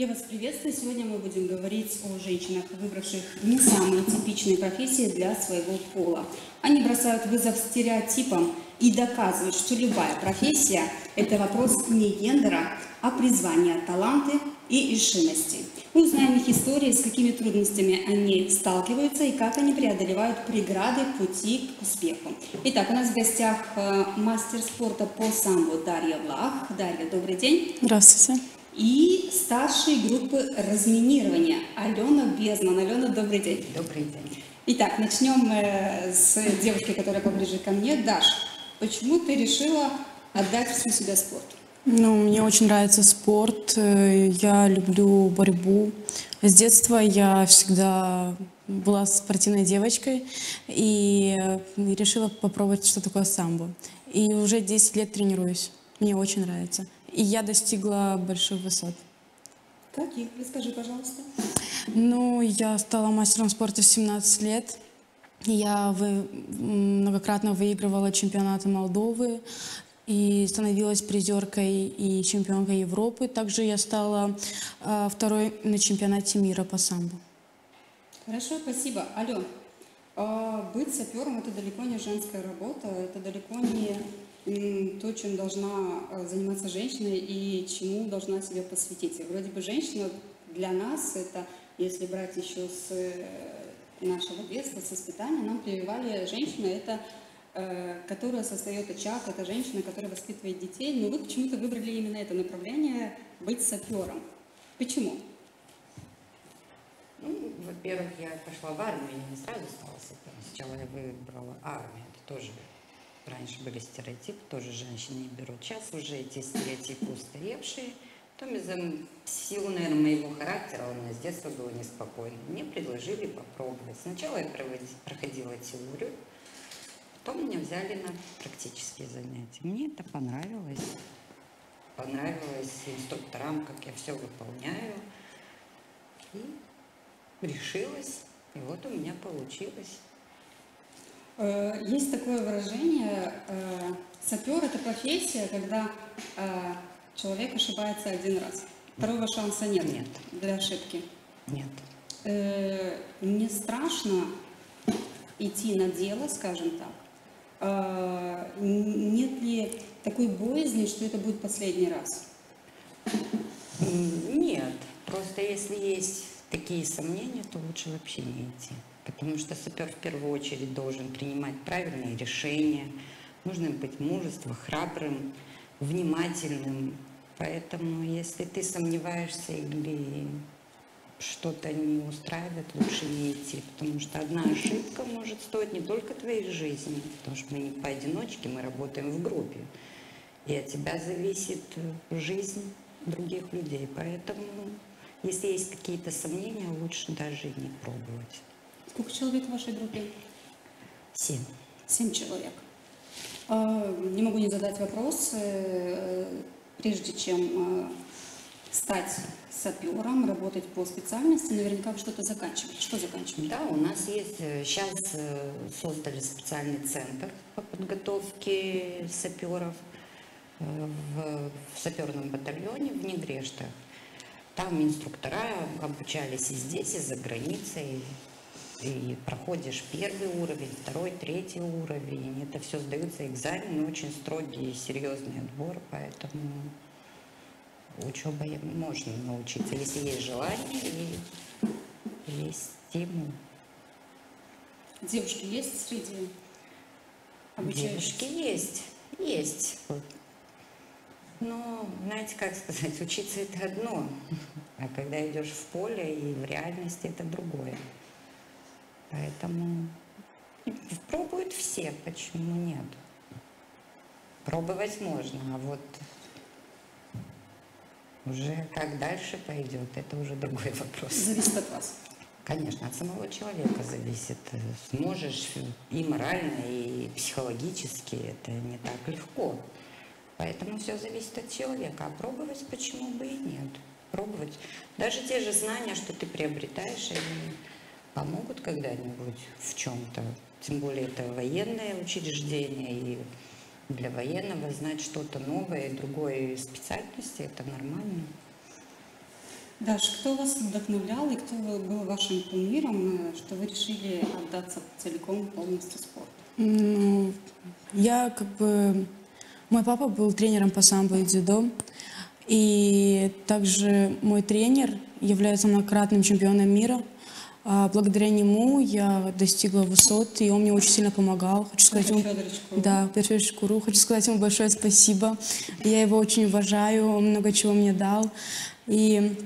Я вас приветствую. Сегодня мы будем говорить о женщинах, выбравших не самые типичные профессии для своего пола. Они бросают вызов стереотипам и доказывают, что любая профессия – это вопрос не гендера, а призвания, таланты и решимости. Мы узнаем их истории, с какими трудностями они сталкиваются и как они преодолевают преграды пути к успеху. Итак, у нас в гостях мастер спорта по самбо Дарья Влах. Дарья, добрый день. Здравствуйте. И старшей группы разминирования Алена Безман. Алена, добрый день. Добрый день. Итак, начнем с девушки, которая поближе ко мне. Даш, почему ты решила отдать всю себя спорту? Ну, мне очень нравится спорт, я люблю борьбу. С детства я всегда была спортивной девочкой и решила попробовать, что такое самбо. И уже 10 лет тренируюсь, мне очень нравится. И я достигла больших высот. Каких? Расскажи, пожалуйста. Ну, я стала мастером спорта в 17 лет. Я многократно выигрывала чемпионаты Молдовы и становилась призеркой и чемпионкой Европы. Также я стала второй на чемпионате мира по самбо. Хорошо, спасибо. Алена, быть сапером – это далеко не женская работа, это далеко не то, чем должна заниматься женщина и чему должна себя посвятить. Вроде бы женщина для нас, это, если брать еще с нашего детства, с воспитания, нам прививали женщину, это, которая создает очаг, это женщина, которая воспитывает детей. Но вы почему-то выбрали именно это направление, быть сапером. Почему? Ну, во-первых, я пошла в армию, я не сразу стала сапером. Сначала я выбрала армию, это тоже... Раньше были стереотипы, тоже женщин не берут. Сейчас уже эти стереотипы устаревшие. То в силу, наверное, моего характера, у меня с детства было неспокойно. Мне предложили попробовать. Сначала я проходила теорию, потом меня взяли на практические занятия. Мне это понравилось. Понравилось инструкторам, как я все выполняю. И решилась. И вот у меня получилось. Есть такое выражение, сапер – это профессия, когда человек ошибается один раз. Второго шанса нет для ошибки. Нет. Не страшно идти на дело, скажем так? Нет ли такой боязни, что это будет последний раз? Нет. Просто если есть такие сомнения, то лучше вообще не идти. Потому что сапер в первую очередь должен принимать правильные решения. Нужно быть мужеством, храбрым, внимательным. Поэтому, если ты сомневаешься или что-то не устраивает, лучше не идти. Потому что одна ошибка может стоить не только твоей жизни. Потому что мы не поодиночке, мы работаем в группе. И от тебя зависит жизнь других людей. Поэтому, если есть какие-то сомнения, лучше даже и не пробовать. Сколько человек в вашей группе? 7. 7 человек. Не могу не задать вопрос. Прежде чем стать сапером, работать по специальности, наверняка вы что-то заканчивали. Что заканчивали? Да, у нас есть, сейчас создали специальный центр по подготовке саперов в саперном батальоне в Негрештах. Там инструктора обучались и здесь, и за границей. И проходишь первый уровень, второй, третий уровень. Это все сдаются экзамены, очень строгий и серьезный отбор, поэтому учеба можно научиться, если есть желание и есть стимул. Девушки есть среди обучающихся? Девушки есть, есть. Но, знаете, как сказать, учиться это одно, а когда идешь в поле и в реальности это другое. Поэтому пробуют все, почему нет? Пробовать можно, а вот уже как дальше пойдет, это уже другой вопрос. Зависит от вас? Конечно, от самого человека зависит. Сможешь и морально, и психологически, это не так легко. Поэтому все зависит от человека, а пробовать почему бы и нет? Пробовать. Даже те же знания, что ты приобретаешь, они... Помогут когда-нибудь в чем-то, тем более это военное учреждение, и для военного знать что-то новое, другой специальности, это нормально. Даш, кто вас вдохновлял и кто был вашим кумиром, что вы решили отдаться целиком полностью спорту? Ну, я как бы... Мой папа был тренером по самбо и дзюдо. И также мой тренер является многократным чемпионом мира. Благодаря нему я достигла высот, и он мне очень сильно помогал. Хочу сказать Петр Федорович Куропец. Хочу сказать ему большое спасибо. Я его очень уважаю, он много чего мне дал. И,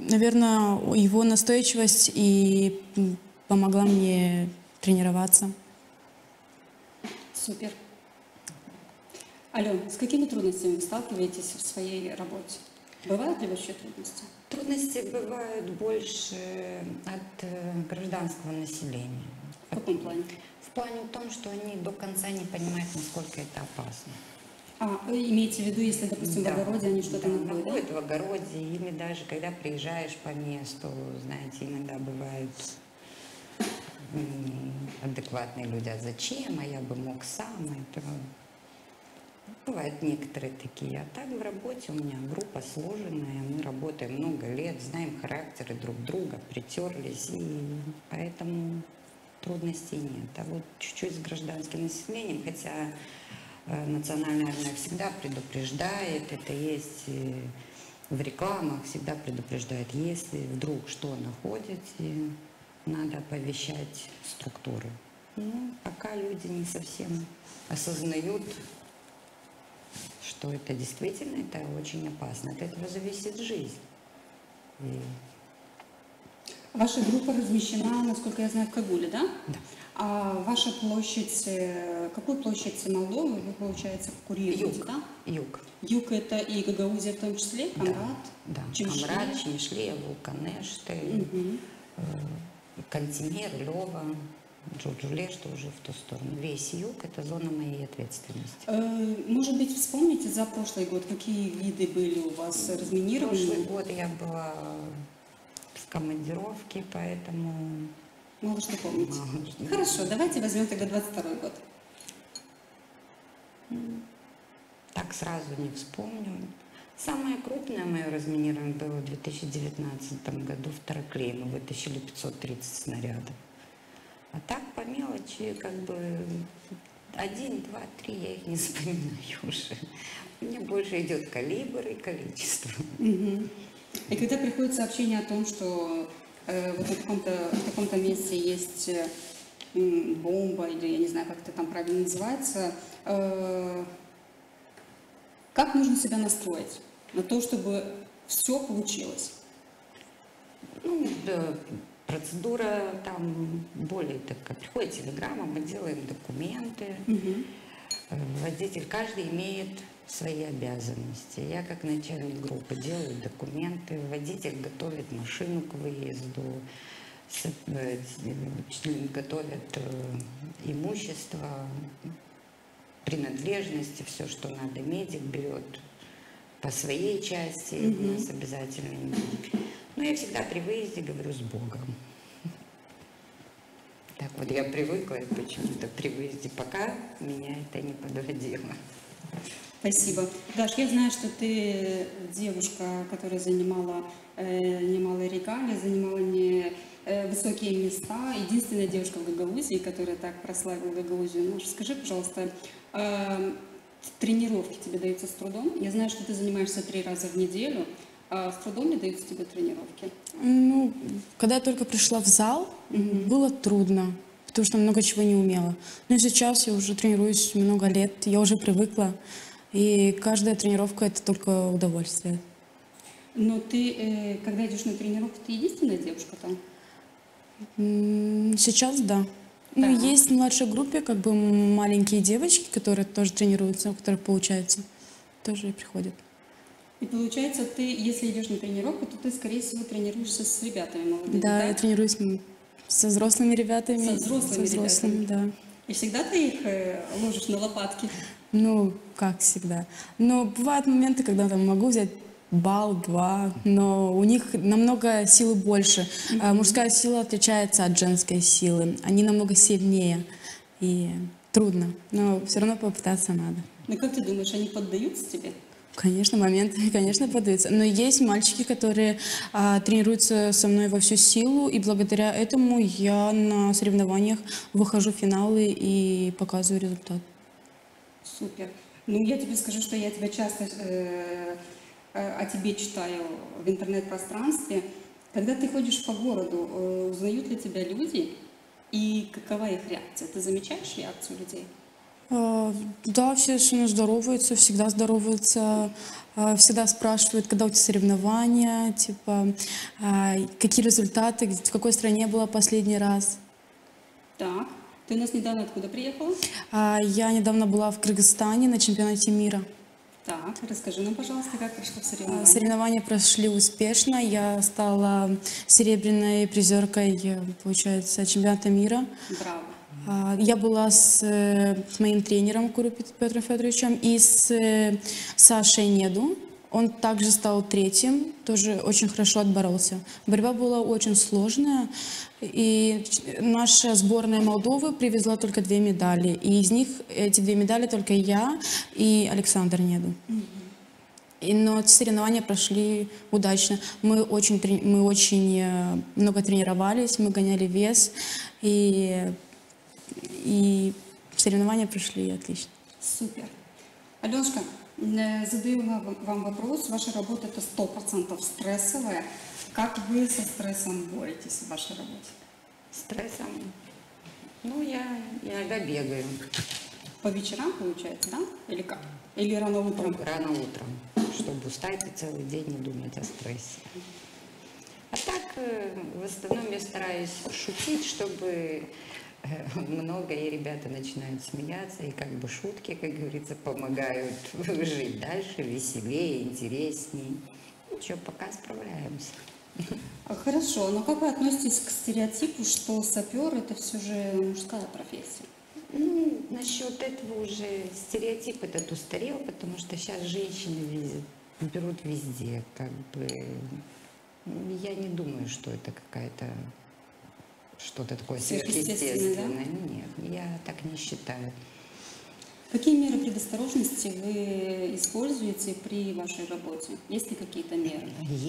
наверное, его настойчивость и помогла мне тренироваться. Супер. Алена, с какими трудностями вы сталкиваетесь в своей работе? Бывают ли вообще трудности? Трудности бывают больше от гражданского населения. В каком плане? В плане в том, что они до конца не понимают, насколько это опасно. А, вы имеете в виду, если, допустим, в огороде они что-то находят? Да, в огороде, или даже когда приезжаешь по месту, знаете, иногда бывают адекватные люди, а зачем, а я бы мог сам, это... Бывают некоторые такие, а так в работе у меня группа сложенная, мы работаем много лет, знаем характеры друг друга, притерлись, и поэтому трудностей нет. А вот чуть-чуть с гражданским населением, хотя национальная армия всегда предупреждает, это есть в рекламах, всегда предупреждает, если вдруг что находите, надо оповещать структуры. Ну, пока люди не совсем осознают, что это действительно, это очень опасно. От этого зависит жизнь. Ваша группа размещена, насколько я знаю, в Кагуле, да? Да. А ваша площадь, какую площадь Молдовы вы, получается, курируете, да? Юг. Юг это и Гагаузия в том числе, Комрат, да, да. Чимишлия. Комрат, Чимишлия, Вулканешть, Кантемир, Лёва. Джуджуле, что уже в ту сторону. Весь юг – это зона моей ответственности. Может быть, вспомните за прошлый год, какие виды были у вас разминированы? Прошлый год я была в командировке, поэтому… Мало что помните. Хорошо, давайте возьмем тогда 22-й год. Так сразу не вспомню. Самое крупное мое разминирование было в 2019 году в Таракле. Мы вытащили 530 снарядов. А так по мелочи, как бы, 1, 2, 3, я их не вспоминаю уже. Мне больше идет калибр и количество. И когда приходит сообщение о том, что вот в каком-то месте есть бомба, или я не знаю, как это там правильно называется, как нужно себя настроить на то, чтобы все получилось? Ну, да. Процедура там более такая. Приходит телеграмма, мы делаем документы. Водитель, каждый имеет свои обязанности. Я как начальник группы делаю документы, водитель готовит машину к выезду, готовят имущество, принадлежности, все, что надо. Медик берет по своей части, у нас обязательно медик. Но я всегда при выезде говорю с Богом. Так вот я привыкла почему-то при выезде, пока меня это не подводило. Спасибо. Даш, я знаю, что ты девушка, которая занимала немалые регалии, занимала высокие места. Единственная девушка в Гагаузии, которая так прославила Гагаузию. Ну, скажи, пожалуйста, тренировки тебе даются с трудом? Я знаю, что ты занимаешься 3 раза в неделю. А с трудом не даются тебе тренировки? Ну, когда я только пришла в зал, было трудно, потому что много чего не умела. Но сейчас я уже тренируюсь много лет, я уже привыкла, и каждая тренировка – это только удовольствие. Но ты, когда идешь на тренировку, ты единственная девушка там? Сейчас да. Да. Ну, есть в младшей группе как бы маленькие девочки, которые тоже тренируются, у которых получается, тоже приходят. И получается, ты, если идешь на тренировку, то ты, скорее всего, тренируешься с ребятами молодыми, да? Да, я тренируюсь со взрослыми ребятами. Со взрослыми, да. И всегда ты их ложишь на лопатки? Ну, как всегда. Но бывают моменты, когда там могу взять балл, 2, но у них намного силы больше. Мужская сила отличается от женской силы. Они намного сильнее и трудно, но все равно попытаться надо. Ну, как ты думаешь, они поддаются тебе? Конечно, моменты, конечно, подаются. Но есть мальчики, которые тренируются со мной во всю силу, и благодаря этому я на соревнованиях выхожу в финалы и показываю результат. Супер. Ну, я тебе скажу, что я тебя часто о тебе читаю в интернет-пространстве. Когда ты ходишь по городу, узнают ли тебя люди и какова их реакция? Ты замечаешь реакцию людей? Да, все здороваются, всегда здороваются, всегда спрашивают, когда у тебя соревнования, типа, какие результаты, в какой стране была последний раз. Так, ты у нас недавно откуда приехала? Я недавно была в Кыргызстане на чемпионате мира. Так, расскажи нам, пожалуйста, как прошло соревнования? Соревнования прошли успешно, я стала серебряной призеркой, получается, чемпионата мира. Браво. Я была с моим тренером Петром Федоровичем и с Сашей Неду. Он также стал третьим, тоже очень хорошо отборолся. Борьба была очень сложная, и наша сборная Молдовы привезла только 2 медали. И из них эти 2 медали только я и Александр Неду. Но соревнования прошли удачно. Мы очень много тренировались, мы гоняли вес и соревнования прошли отлично. Супер. Аленушка, задаю вам вопрос. Ваша работа — это 100% стрессовая. Как вы со стрессом боретесь в вашей работе? Стрессом? Ну, я иногда бегаю. По вечерам, получается, да? Или как? Или рано утром? Рано утром, чтобы устать и целый день не думать о стрессе. А так, в основном я стараюсь шутить, чтобы... много, и ребята начинают смеяться, и как бы шутки, как говорится, помогают жить дальше, веселее, интереснее. Ничего, пока справляемся. Хорошо, но как вы относитесь к стереотипу, что сапер — это все же мужская профессия? Ну, насчет этого уже стереотип этот устарел, потому что сейчас женщины берут везде, как бы. Я не думаю, что это какая-то... что-то такое сверхъестественное. Да? Нет, я так не считаю. Какие меры предосторожности вы используете при вашей работе? Есть ли какие-то меры?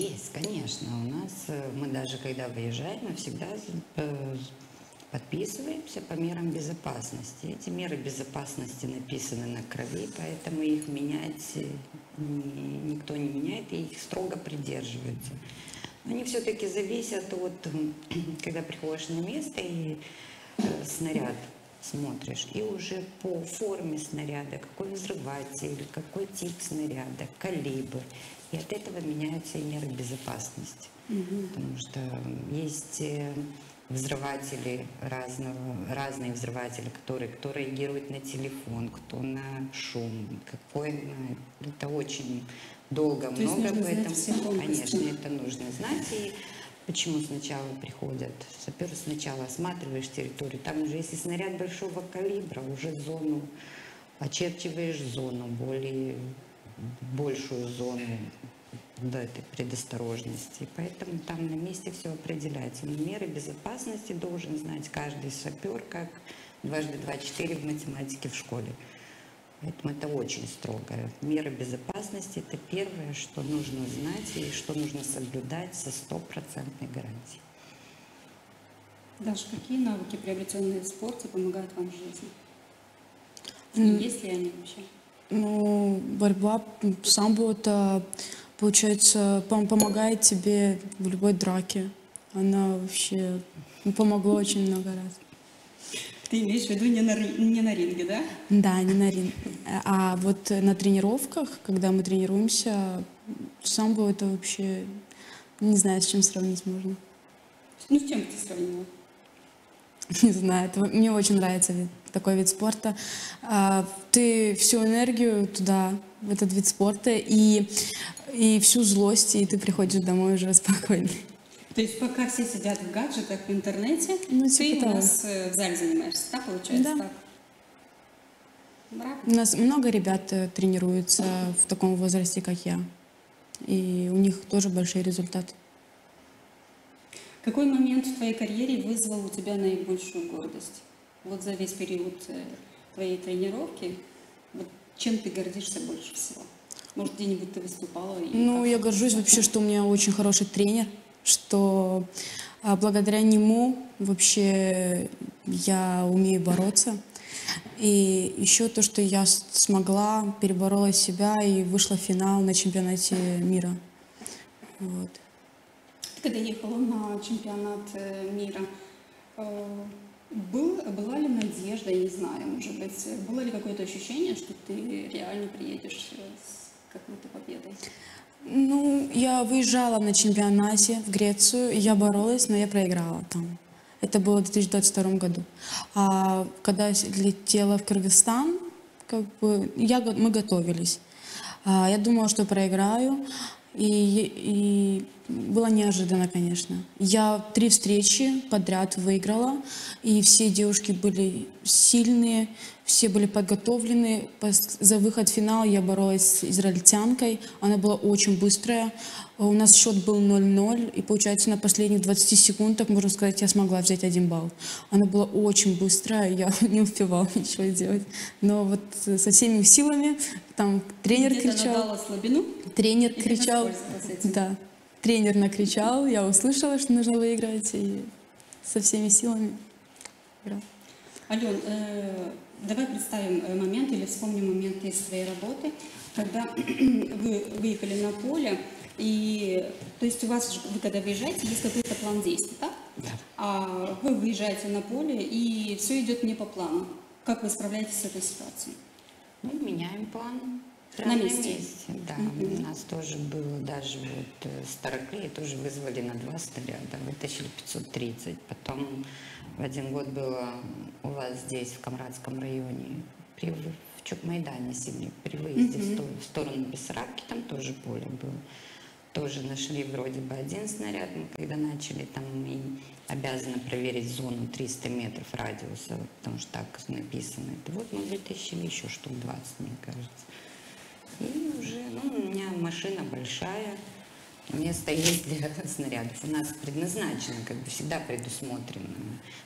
Есть, конечно. У нас, мы даже когда выезжаем, мы всегда подписываемся по мерам безопасности. Эти меры безопасности написаны на крови, поэтому их менять никто не меняет, и их строго придерживаются. Они все-таки зависят от, когда приходишь на место и снаряд смотришь, и уже по форме снаряда, какой взрыватель, какой тип снаряда, калибр. И от этого меняются и меры безопасности. Потому что есть взрыватели разные взрыватели, кто реагирует на телефон, кто на шум, какой на... Это очень... долго, то много, поэтому, конечно, это нужно знать. И почему сначала приходят саперы, сначала осматриваешь территорию, там уже, если снаряд большого калибра, уже зону, очерчиваешь зону, большую зону до этой предосторожности. Поэтому там на месте все определяется. Но меры безопасности должен знать каждый сапер, как 2 × 2 = 4 в математике в школе. Поэтому это очень строго. Меры безопасности — это первое, что нужно знать и что нужно соблюдать со 100% гарантией. Даша, какие навыки, приобретенные в спорте, помогают вам в жизни? Есть ли они вообще? Ну, борьба, самбо, это, получается, помогает тебе в любой драке. Она вообще помогла очень много раз. Ты имеешь в виду не на ринге, да? Да, не на ринге. А вот на тренировках, когда мы тренируемся, самбо — это вообще, не знаю, с чем сравнить можно. Ну, с чем ты сравнила? Не знаю, мне очень нравится такой вид спорта. Ты всю энергию туда, в этот вид спорта, и всю злость, и ты приходишь домой уже спокойный. То есть пока все сидят в гаджетах, в интернете, ну, ты у нас в зале занимаешься, да, получается? Да. Так? У нас много ребят тренируются в таком возрасте, как я. И у них тоже большие результаты. Какой момент в твоей карьере вызвал у тебя наибольшую гордость? Вот за весь период твоей тренировки, вот чем ты гордишься больше всего? Может, где-нибудь ты выступала? Ну, я горжусь вообще, что у меня очень хороший тренер, что благодаря нему вообще я умею бороться. И еще то, что я смогла, переборола себя и вышла в финал на чемпионате мира. Вот. Когда ехала на чемпионат мира, была ли надежда, я не знаю, может быть, было ли какое-то ощущение, что ты реально приедешь с какой-то победой? Ну, я выезжала на чемпионате в Грецию, я боролась, но я проиграла там. Это было в 2022 году. А когда летела в Кыргызстан, как бы, мы готовились. Я думала, что проиграю. И было неожиданно, конечно. Я 3 встречи подряд выиграла, и все девушки были сильные, все были подготовлены. За выход в финал я боролась с израильтянкой, она была очень быстрая. У нас счет был 0-0, и получается на последних 20 секундах, можно сказать, я смогла взять 1 балл. Она была очень быстрая, я не успевала ничего делать. Но вот со всеми силами, там тренер кричал. Тренер кричал, да, тренер накричал, я услышала, что нужно выиграть, и со всеми силами играла. Ален, давай представим момент или вспомним момент из своей работы, когда вы выехали на поле, и, то есть у вас, вы когда выезжаете, есть какой-то план действий, так? Да. А вы выезжаете на поле, и все идет не по плану. Как вы справляетесь с этой ситуацией? Мы меняем план. На месте. Да, у нас тоже было, даже вот с Таракля тоже вызвали на 2 снаряда, вытащили 530. Потом в 1 год было у вас здесь, в Камрадском районе, в Чукмайдане сильно, при выезде в сторону Бессарабки, там тоже поле было. Тоже нашли вроде бы 1 снаряд, мы когда начали, там мы обязаны проверить зону 300 метров радиуса, потому что так написано. Это вот мы вытащили еще штук 20, мне кажется. И уже, ну, у меня машина большая, место есть для снарядов. У нас предназначено, как бы всегда предусмотрено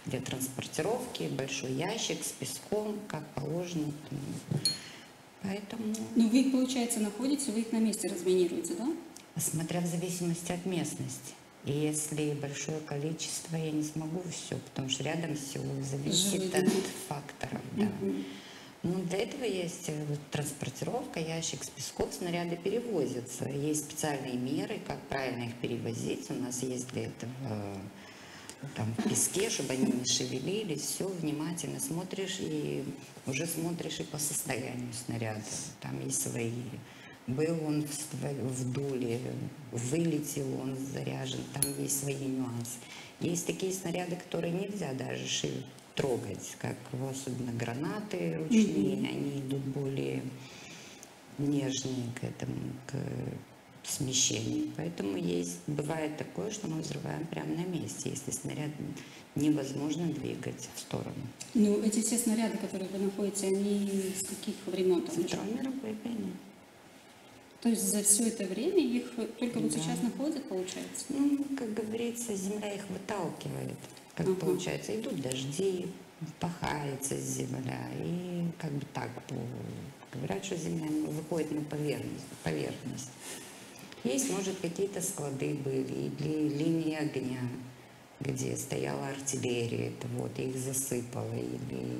для транспортировки, большой ящик с песком, как положено. Поэтому... Ну, вы их, получается, находите, вы их на месте разминируете, да? Смотря в зависимости от местности. И если большое количество, я не смогу все, потому что рядом все зависит от факторов, да. Ну, для этого есть транспортировка, ящик с песком, снаряды перевозятся. Есть специальные меры, как правильно их перевозить. У нас есть для этого там, в песке, чтобы они не шевелились. Все внимательно смотришь и уже смотришь и по состоянию снаряда. Там есть свои. Был он в дуле, вылетел он заряжен, там есть свои нюансы. Есть такие снаряды, которые нельзя даже шевелить. Трогать, как особенно гранаты ручные, они идут более нежные к этому, к смещению. Поэтому есть, бывает такое, что мы взрываем прямо на месте, если снаряд невозможно двигать в сторону. Ну, эти все снаряды, которые вы находите, они с каких времен? То есть за все это время их только вот сейчас находят, получается? Ну, как говорится, земля их выталкивает. Как получается, идут дожди, пахается земля, и как бы так говорят, что земля выходит на поверхность. Есть, может, какие-то склады были, или линии огня, где стояла артиллерия, это вот, их засыпало, или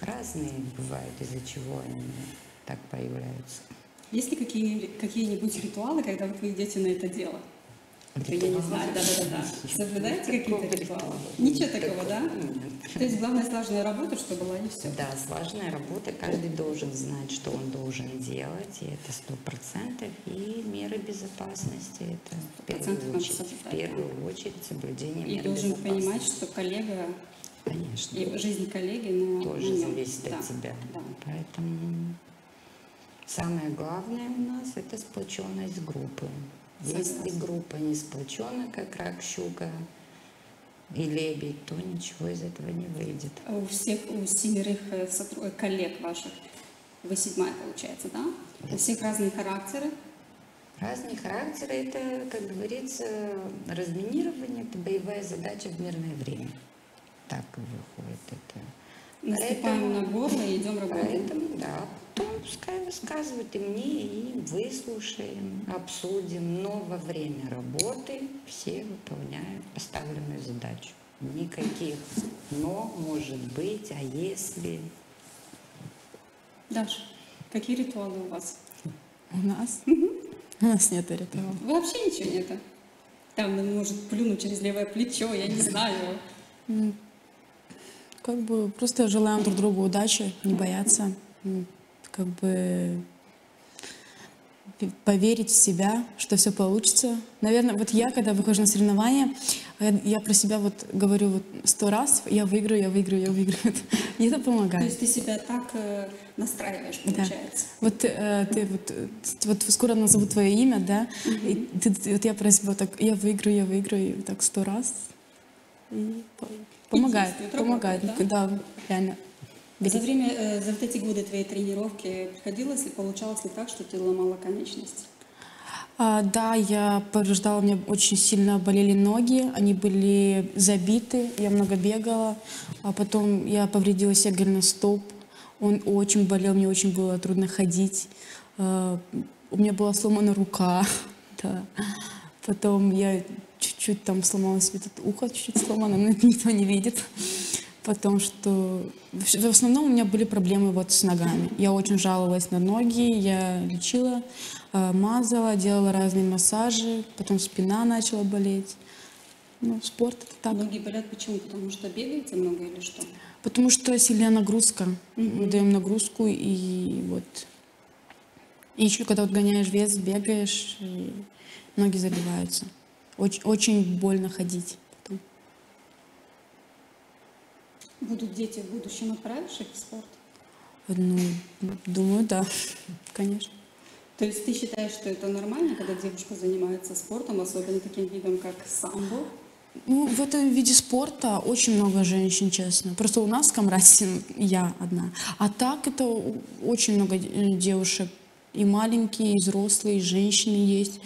разные бывают, из-за чего они так появляются. Есть ли какие-нибудь ритуалы, когда вы идете на это дело? Я не знаю, да-да-да. Соблюдаете какие-то ритуалы? Ничего такого, да? Нет. То есть главное слаженная работа, что была и все. Да, слаженная работа, каждый должен знать, что он должен делать, и это 100%, и меры безопасности, это в первую очередь соблюдение меры безопасности. И должен понимать, что коллега, конечно, и жизнь коллеги, но тоже зависит от тебя, поэтому самое главное у нас это сплоченность группы. Если группа не сплочена, как рак, щука и лебедь, то ничего из этого не выйдет. А у 7 коллег ваших, вы 7-я получается, да? У всех разные характеры? Разные характеры, это, как говорится, разминирование, это боевая задача в мирное время. Так выходит это. Наступаем на горло и идем работать. Поэтому, да, потом пускай высказывают и мне, и выслушаем, обсудим. Но во время работы все выполняют поставленную задачу. Никаких «но», «может быть», «а если». Даша, какие ритуалы у вас? У нас? У нас нет ритуалов. Вообще ничего нет? Там может плюнуть через левое плечо, я не знаю. Как бы просто желаем друг другу удачи, не бояться, как бы поверить в себя, что все получится. Наверное, вот я, когда выхожу на соревнования, я про себя вот говорю вот 100 раз, я выиграю, я выиграю, я выиграю. И это помогает. То есть ты себя так настраиваешь, получается? Да. Вот ты вот скоро назову твое имя, да? И вот я про себя так, я выиграю, и так 100 раз. И помогает, помогает, работает, да? Да, реально. За время, за вот эти годы твоей тренировки приходилось ли, получалось ли так, что ты ломала конечности? Да, я повреждала, у меня очень сильно болели ноги, они были забиты, я много бегала, а потом я повредила себе голеностоп, он очень болел, мне очень было трудно ходить, у меня была сломана рука, да. Потом я чуть-чуть там сломала себе тут ухо, чуть-чуть сломано, но это никто не видит. Потому что в основном у меня были проблемы вот с ногами. Я очень жаловалась на ноги, я лечила, мазала, делала разные массажи, потом спина начала болеть. Ну, спорт это так. Ноги болят почему? Потому что бегаете много или что? Потому что сильная нагрузка. Мы даем нагрузку и вот. И еще когда вот гоняешь вес, бегаешь, и ноги забиваются. Очень, очень больно ходить. Будут дети в будущем, отправишь их в спорт? Ну, думаю, да, конечно. То есть ты считаешь, что это нормально, когда девушка занимается спортом, особенно таким видом, как самбо? Ну, в этом виде спорта очень много женщин, честно. Просто у нас в Камрадсе я одна. А так это очень много девушек. И маленькие, и взрослые, и женщины есть.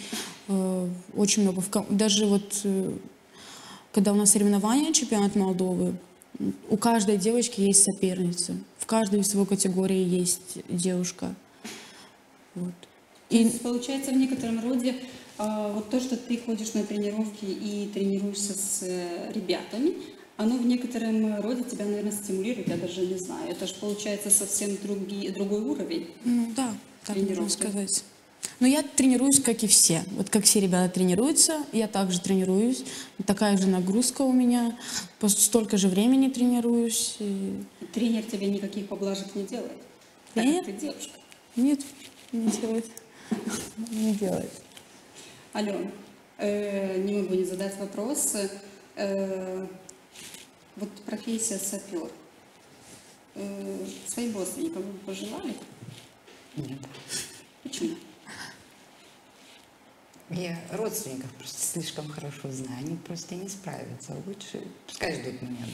Очень много. Даже вот, когда у нас соревнования, чемпионат Молдовы, у каждой девочки есть соперница. В каждой из своей категории есть девушка. Вот. И то есть, получается, в некотором роде вот то, что ты ходишь на тренировки и тренируешься с ребятами, оно в некотором роде тебя, наверное, стимулирует, я даже не знаю. Это же получается совсем другой уровень. Ну, да, так можно сказать. Но я тренируюсь, как и все. Вот как все ребята тренируются, я также тренируюсь. Такая же нагрузка у меня. Столько же времени тренируюсь. И... Тренер тебе никаких поблажек не делает? Тренер? Ты девушка. Нет, не делает. Не делает. Алена, не могу не задать вопрос. Вот профессия сапер. Своим родственникам вы пожелали? Нет. Почему? Я родственников просто слишком хорошо знаю, они просто не справятся. Лучше пускай ждут меня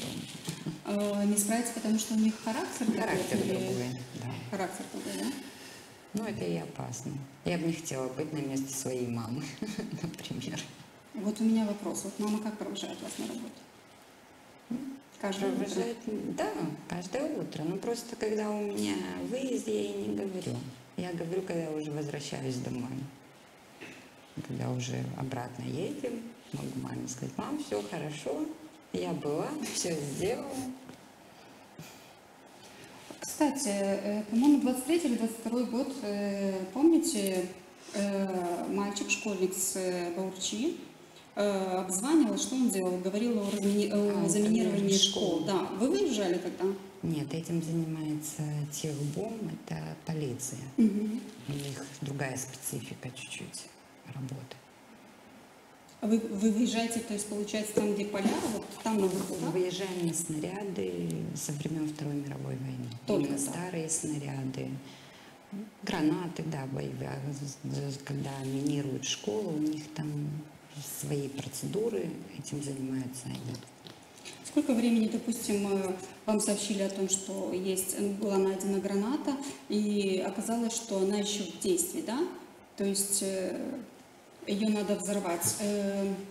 дома. Не справятся, потому что у них характер другой? Характер другой, да. Характер другой, да? Ну, это и опасно. Я бы не хотела быть на месте своей мамы, например. Вот у меня вопрос. Вот мама как провожает вас на работу? Каждое утро? Да, каждое утро. Но просто когда у меня выезд, я ей не говорю. Я говорю, когда уже возвращаюсь домой. Когда уже обратно едем, могу маме сказать: мам, все хорошо, я была, все сделала. Кстати, по-моему, 23 или 22 год, помните, мальчик-школьник с Баурчи обзванивал, что он делал? Говорил о заминировании школ. Да. Вы выезжали тогда? Нет, этим занимается Техбом, это полиция. У них другая специфика чуть-чуть работы. А вы выезжаете, то есть получается там, где поля, вот там на выход, да? Выезжаем на снаряды со времен Второй мировой войны. Только старые снаряды, гранаты, да, боевые. Когда минируют школу, у них там свои процедуры, этим занимаются они. Сколько времени, допустим, вам сообщили о том, что есть, была найдена граната, и оказалось, что она еще в действии, да? То есть ее надо взорвать.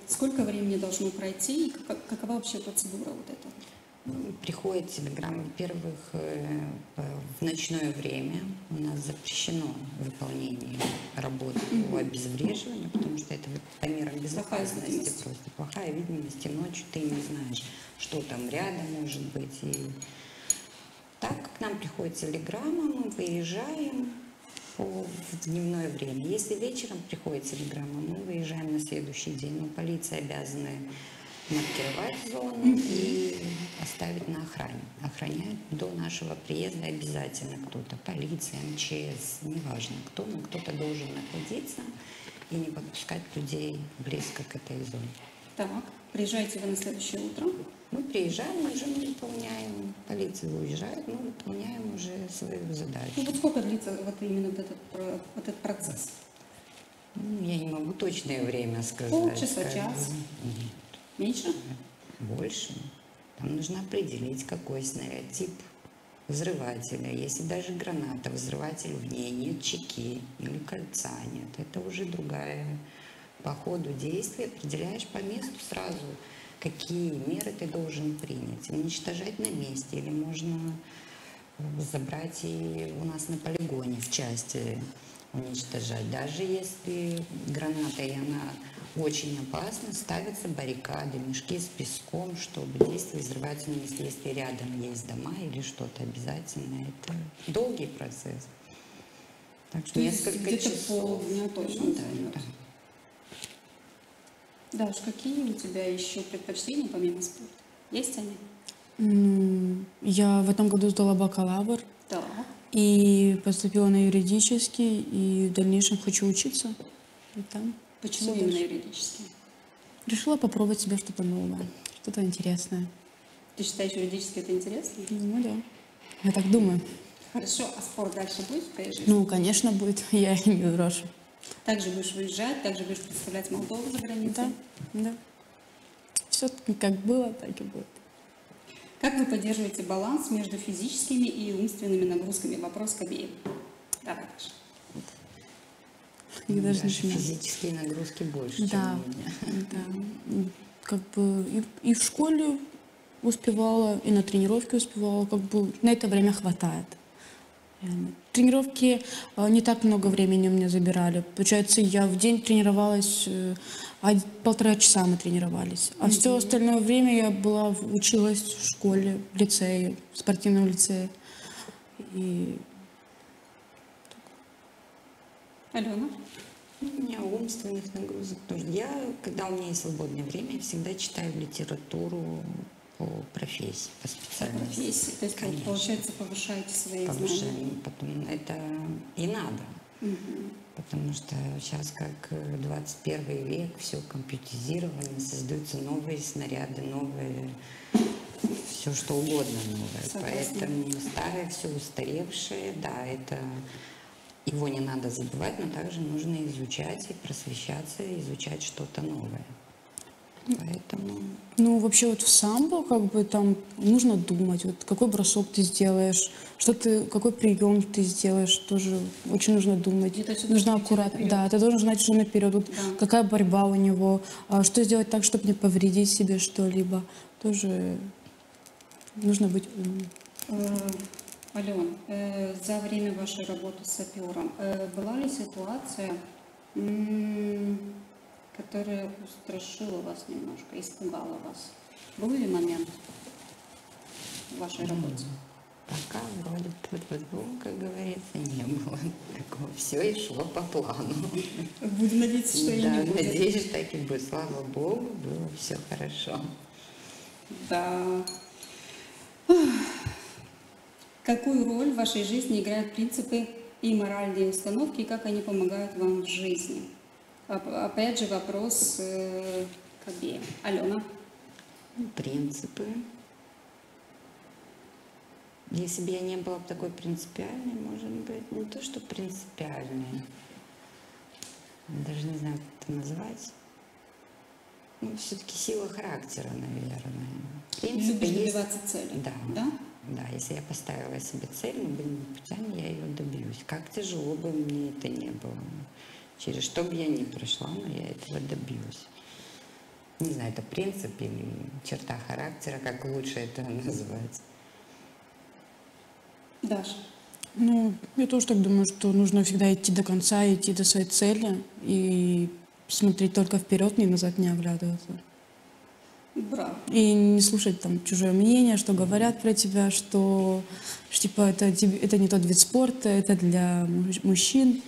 Сколько времени должно пройти и какова вообще процедура вот эта? приходят телеграммы, во-первых, в ночное время у нас запрещено выполнение работы по обезвреживанию, потому что это по мерам безопасности, просто плохая видимость, и ночью ты не знаешь, что там рядом может быть. И так как нам приходит телеграмма, мы выезжаем в дневное время. Если вечером приходит телеграмма, мы выезжаем на следующий день, но полиция обязана маркировать зону и оставить на охране. Охранять до нашего приезда обязательно кто-то, полиция, МЧС, неважно кто, но кто-то должен находиться и не подпускать людей близко к этой зоне. Так, приезжаете вы на следующее утро? Мы приезжаем, уже мы выполняем, полиция уезжает, мы выполняем уже свою задачу. Ну вот сколько длится вот именно вот этот процесс? Ну, я не могу точное время сказать. Полчаса, час? Нет. Меньше? Больше. Там нужно определить, какой снаряд, тип взрывателя. Если даже граната, взрыватель в ней, нет чеки или кольца, нет. Это уже другая. По ходу действия определяешь по месту сразу, какие меры ты должен принять. Уничтожать на месте или можно забрать и у нас на полигоне в части уничтожать. Даже если граната и она очень опасно, ставятся баррикады, мешки с песком, чтобы действовать взрывательным, если рядом есть дома или что-то обязательно. Это долгий процесс. Так что несколько часов. Точно, да. Даш, какие у тебя еще предпочтения помимо спорта? Есть они? Я в этом году сдала бакалавр. Да. И поступила на юридический, и в дальнейшем хочу учиться. И там. Почему именно юридический? Решила попробовать себе что-то новое, что-то интересное. Ты считаешь, юридически это интересно? Ну да. Я так думаю. Хорошо, а спорт дальше будет в твоей жизни? Ну, конечно, будет. Я не брошу. Также будешь выезжать, также будешь представлять Молдову за границей? Да, да. Все как было, так и будет. Как вы поддерживаете баланс между физическими и умственными нагрузками? Вопрос к обеим. Давай, Даша. Ну, даже физические нагрузки больше, да, чем у меня. Да. Как бы и в школе успевала, и на тренировке успевала. Как бы на это время хватает. Тренировки не так много времени у меня забирали. Получается, я в день тренировалась, полтора часа мы тренировались. А все остальное время я была, училась в школе, в лицее, в спортивном лицее. И... Алена? У меня умственных нагрузок тоже. Я, когда у меня есть свободное время, я всегда читаю литературу по профессии, по специальности. По профессии, то есть, конечно, получается, повышаете свои знания. Потом это и надо. Потому что сейчас, как 21 век, все компьютеризировано, создаются новые снаряды, новые... Все что угодно новое. Согласна. Поэтому старое, все устаревшее, да, это... Его не надо забывать, но также нужно изучать и просвещаться, и изучать что-то новое. Поэтому... Ну, вообще вот в самбо, как бы, там нужно думать, вот какой бросок ты сделаешь, что ты, какой прием ты сделаешь, тоже очень нужно думать. Это нужно аккуратно. Да, ты должен знать, что наперед, вот, да, какая борьба у него, что сделать так, чтобы не повредить себе что-либо. Тоже нужно быть умным. Ален, за время вашей работы с сапером была ли ситуация, которая устрашила вас немножко, испугала вас? Был ли момент в вашей работе? Пока вроде тут, как говорится, не было такого. Все и шло по плану. Будем надеяться, что и не будет. Надеюсь, что так и будет. Слава Богу, было все хорошо. Да. Какую роль в вашей жизни играют принципы и моральные установки, и как они помогают вам в жизни? Опять же вопрос к обеим. Алена. Принципы. Если бы я не была такой принципиальной, может быть, не то что принципиальной, даже не знаю, как это назвать. Ну, все-таки сила характера, наверное. Принципы есть. Добиваться цели. Да. Да? Да, если я поставила себе цель, любыми путями я ее добьюсь. Как тяжело бы мне это не было. Через что бы я ни прошла, но я этого добьюсь. Не знаю, это принцип или черта характера, как лучше это назвать. Даша? Ну, я тоже так думаю, что нужно всегда идти до конца, идти до своей цели и смотреть только вперед, не назад не оглядываться. Браво. И не слушать там чужое мнение, что говорят про тебя, что типа это не тот вид спорта, это для мужчин.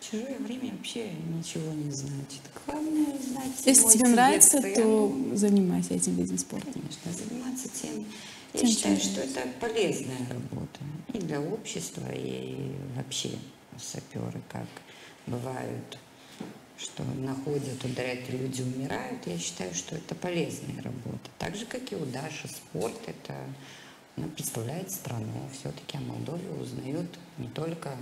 Чужое время вообще ничего не значит. Главное знать. Если тебе нравится, то занимайся этим видом спорта. Конечно, заниматься тем. Я считаю, что это полезная работа и для общества, и вообще саперы, как бывают, что находят, ударят, люди умирают. Я считаю, что это полезная работа. Так же, как и у Даши, спорт – это она представляет страну. Все-таки о Молдове узнают не только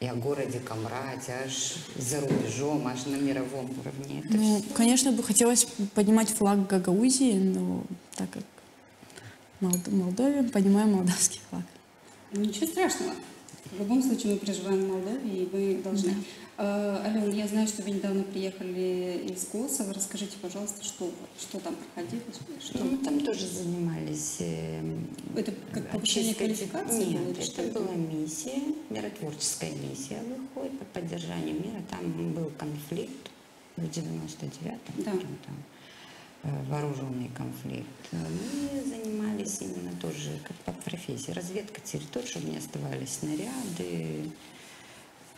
и о городе Комрате, аж за рубежом, аж на мировом уровне. Это ну, все... Конечно, бы хотелось поднимать флаг Гагаузии, но так как в Молдове, поднимаем молдавский флаг. Ничего страшного. В любом случае мы проживаем в Молдове, и вы должны... Да. Алена, я знаю, что вы недавно приехали из Косово. Расскажите, пожалуйста, что там проходило? Что... Мы там тоже занимались... Это как повышение квалификации? Нет, было, это была миссия, миротворческая миссия выходит по поддержанию мира. Там был конфликт в 99-м. Да. Вооруженный конфликт. Мы занимались именно тоже как по профессии. Разведка территории, чтобы не оставались снаряды.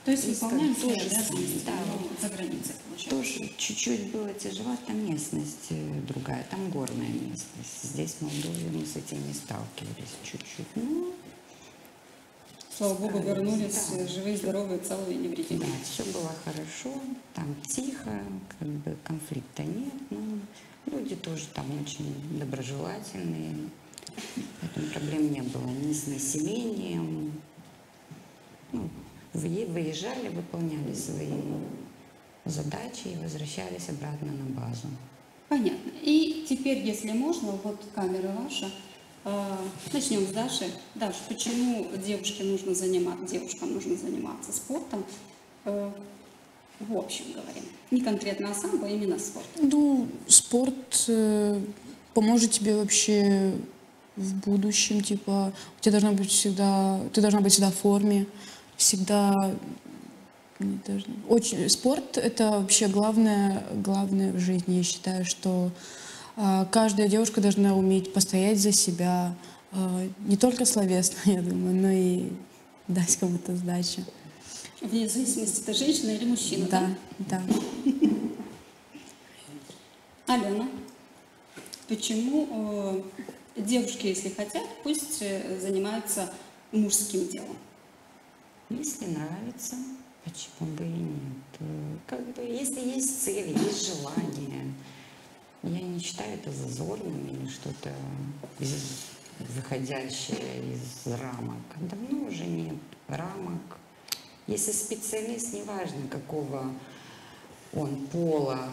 То есть выполняли тоже за границей? Тоже чуть-чуть было тяжеловато, местность другая, там горная местность. Здесь в Молдове мы с этим не сталкивались чуть-чуть. Ну, слава богу, вернулись, да, живые, здоровые, целые, невредимые. Да, все было хорошо, там тихо, как бы конфликта нет, но люди тоже там очень доброжелательные, поэтому проблем не было ни с населением. Ну, выезжали, выполняли свои задачи и возвращались обратно на базу. Понятно. И теперь, если можно, вот камера ваша. Начнем с Даши. Даша, почему девушкам нужно заниматься спортом? В общем говорим. Не конкретно о самбо, а именно спорт. Ну, спорт поможет тебе вообще в будущем. Типа, ты должна быть всегда в форме. Всегда... Спорт — это вообще главное в жизни. Я считаю, что каждая девушка должна уметь постоять за себя. Не только словесно, я думаю, но и дать кому-то сдачи. Вне зависимости, это женщина или мужчина, да? Алена, почему девушки, если хотят, пусть занимаются мужским делом? Если нравится, почему бы и нет? Как бы, если есть цели, есть желание, я не считаю это зазорным или что-то выходящее из рамок. Давно уже нет рамок. Если специалист, неважно какого он пола,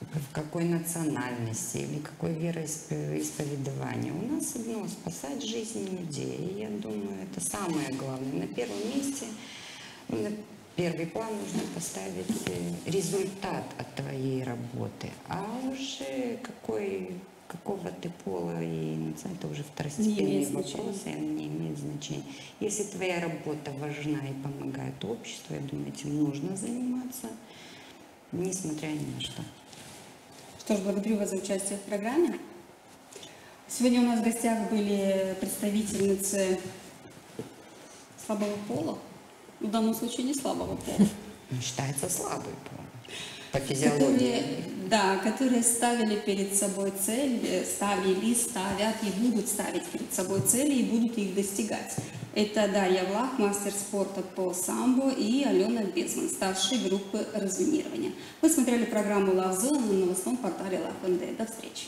в какой национальности или какой вероисповедования, у нас одно — спасать жизни людей. И я думаю, это самое главное. На первом месте, на первый план нужно поставить результат от твоей работы. А уже какого ты пола и национальности, это уже второстепенные вопросы, не имеет значения. Если твоя работа важна и помогает обществу, я думаю, этим нужно заниматься, несмотря ни на что. Что ж, благодарю вас за участие в программе. Сегодня у нас в гостях были представительницы слабого пола. В данном случае не слабого пола. Считается слабый пол. По физиологии. Да, которые ставили перед собой цель, ставили, ставят и будут ставить перед собой цели и будут их достигать. Это Дарья Влах, мастер спорта по самбо, и Алена Безман, старшей группы разминирования. Вы смотрели программу Laf Zone на новостном портале laf.md. До встречи!